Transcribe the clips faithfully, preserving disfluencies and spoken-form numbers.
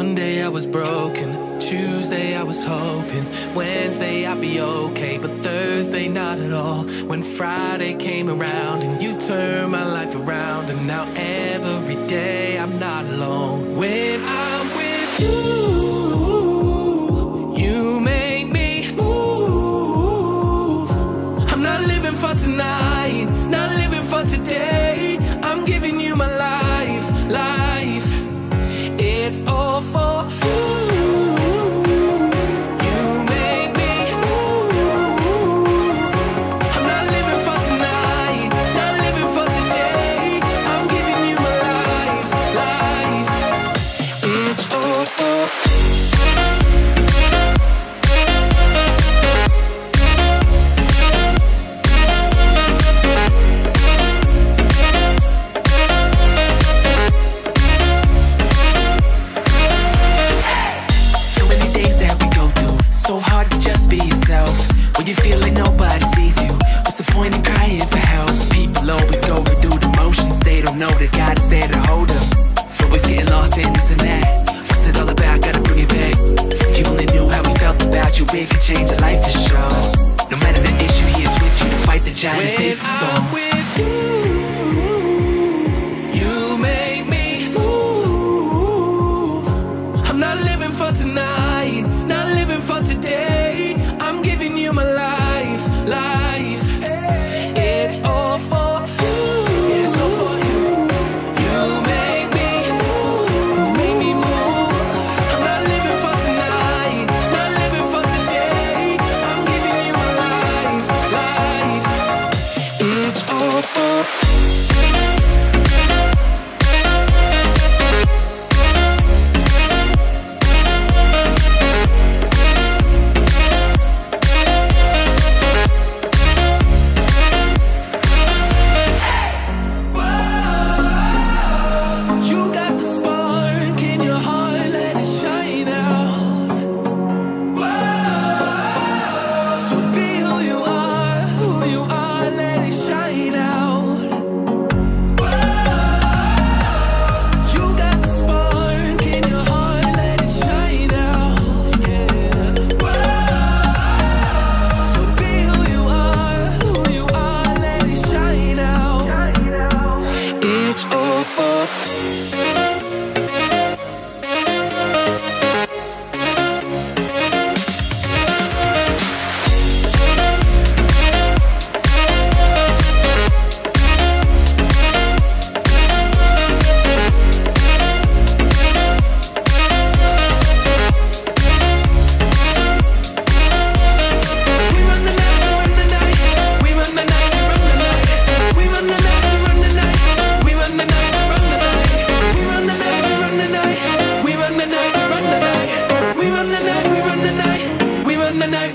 Monday I was broken, Tuesday I was hoping, Wednesday I'd be okay, but Thursday not at all. When Friday came around and you turned my life around, and now every day I'm not alone. When I'm with you, you make me move. I'm not living for tonight, not living for today. I'm giving you my life, life. It's all for you.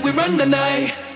We run the night.